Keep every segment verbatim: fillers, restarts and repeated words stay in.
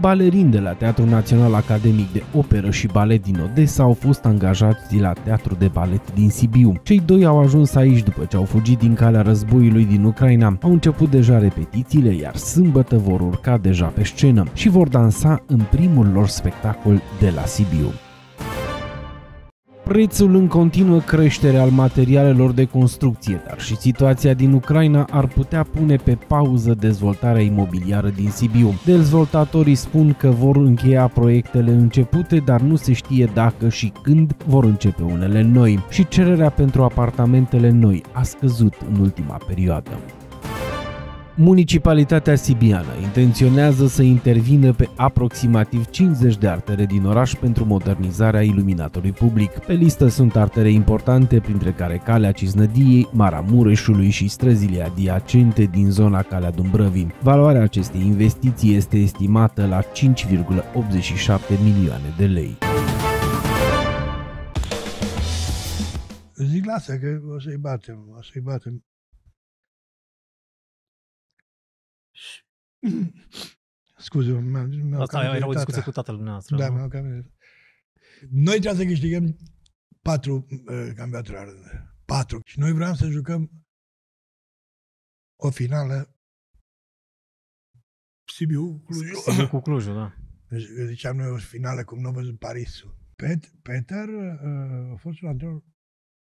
balerini de la Teatrul Național Academic de Operă și Balet din Odessa au fost angajați de la Teatrul de Balet din Sibiu. Cei doi au ajuns aici după ce au fugit din calea războiului din Ucraina, au început deja repetițiile, iar sâmbătă vor urca deja pe scenă și vor dansa în primul lor spectacol de la Sibiu. Prețul în continuă creștere al materialelor de construcție, dar și situația din Ucraina ar putea pune pe pauză dezvoltarea imobiliară din Sibiu. Dezvoltatorii spun că vor încheia proiectele începute, dar nu se știe dacă și când vor începe unele noi. Și cererea pentru apartamentele noi a scăzut în ultima perioadă. Municipalitatea sibiană intenționează să intervină pe aproximativ cincizeci de artere din oraș pentru modernizarea iluminatorului public. Pe listă sunt artere importante, printre care Calea Ciznădiei, Maramureșului și străzile adiacente din zona Calea Dumbrăvi. Valoarea acestei investiții este estimată la cinci virgulă optzeci și șapte milioane de lei. Zic, lasă că o să-i batem, o să-i batem. Scuze, mi-au Asta era o discuție tata. cu tatăl dumneavoastră. Da, mi-au cam Noi trebuie să câștigăm patru uh, campionate. Patru. Și noi vreau să jucăm o finală Sibiu Clujul. Sibiu cu Clujul, da. Ziceam noi o finală cum n-am văzut Parisul. Pet, Peter uh, a fost un antrenor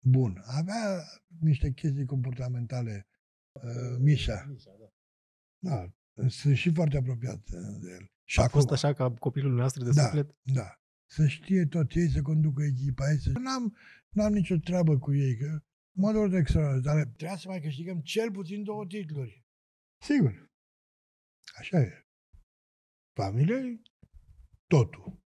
bun. Avea niște chestii comportamentale. Uh, Mișa. Mișa, da. Da. Sunt și foarte apropiat de el. Și a acum, fost așa ca copilul noastră de da, suflet? Da. Să știe tot ei, să conducă echipa ei. Să... N-am n-am nicio treabă cu ei, că mă dor de extraordinar, dar trebuia să mai câștigăm cel puțin două titluri. Sigur. Așa e. Familie, totul.